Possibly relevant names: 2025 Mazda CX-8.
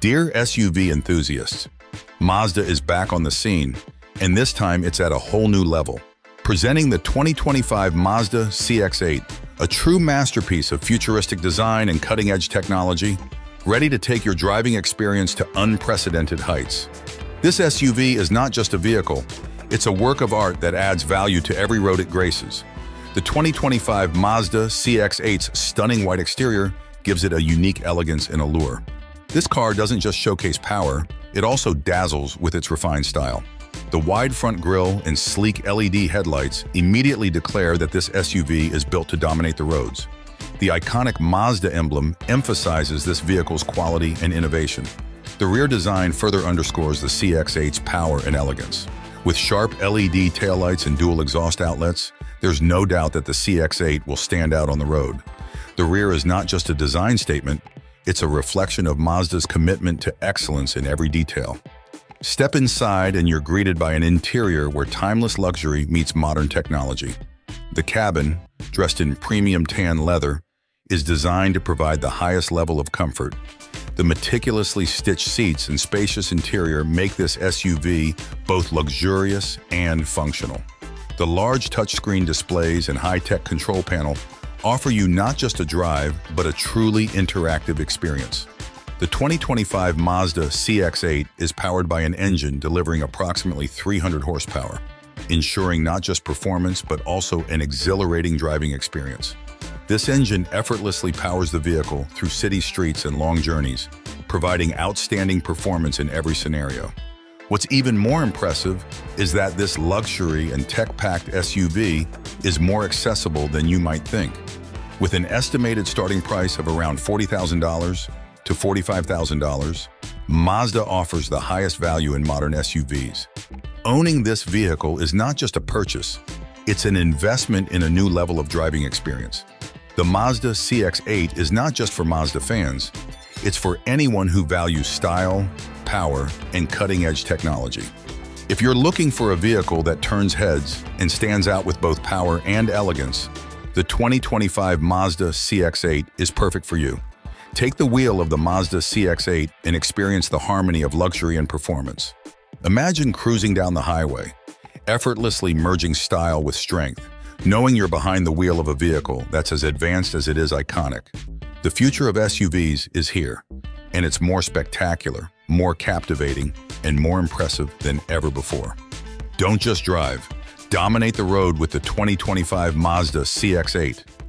Dear SUV enthusiasts, Mazda is back on the scene, and this time it's at a whole new level. Presenting the 2025 Mazda CX-8, a true masterpiece of futuristic design and cutting-edge technology, ready to take your driving experience to unprecedented heights. This SUV is not just a vehicle, it's a work of art that adds value to every road it graces. The 2025 Mazda CX-8's stunning white exterior gives it a unique elegance and allure. This car doesn't just showcase power, it also dazzles with its refined style. The wide front grille and sleek LED headlights immediately declare that this SUV is built to dominate the roads. The iconic Mazda emblem emphasizes this vehicle's quality and innovation. The rear design further underscores the CX-8's power and elegance. With sharp LED taillights and dual exhaust outlets, there's no doubt that the CX-8 will stand out on the road. The rear is not just a design statement, it's a reflection of Mazda's commitment to excellence in every detail. Step inside and you're greeted by an interior where timeless luxury meets modern technology. The cabin, dressed in premium tan leather, is designed to provide the highest level of comfort. The meticulously stitched seats and spacious interior make this SUV both luxurious and functional. The large touchscreen displays and high-tech control panel offer you not just a drive, but a truly interactive experience. The 2025 Mazda CX-8 is powered by an engine delivering approximately 300 horsepower, ensuring not just performance, but also an exhilarating driving experience. This engine effortlessly powers the vehicle through city streets and long journeys, providing outstanding performance in every scenario. What's even more impressive is that this luxury and tech-packed SUV is more accessible than you might think. With an estimated starting price of around $40,000 to $45,000, Mazda offers the highest value in modern SUVs. Owning this vehicle is not just a purchase, it's an investment in a new level of driving experience. The Mazda CX-8 is not just for Mazda fans, it's for anyone who values style, power, and cutting-edge technology. If you're looking for a vehicle that turns heads and stands out with both power and elegance, the 2025 Mazda CX-8 is perfect for you. Take the wheel of the Mazda CX-8 and experience the harmony of luxury and performance. Imagine cruising down the highway, effortlessly merging style with strength, knowing you're behind the wheel of a vehicle that's as advanced as it is iconic. The future of SUVs is here, and it's more spectacular, more captivating, and more impressive than ever before. Don't just drive, dominate the road with the 2025 Mazda CX-8.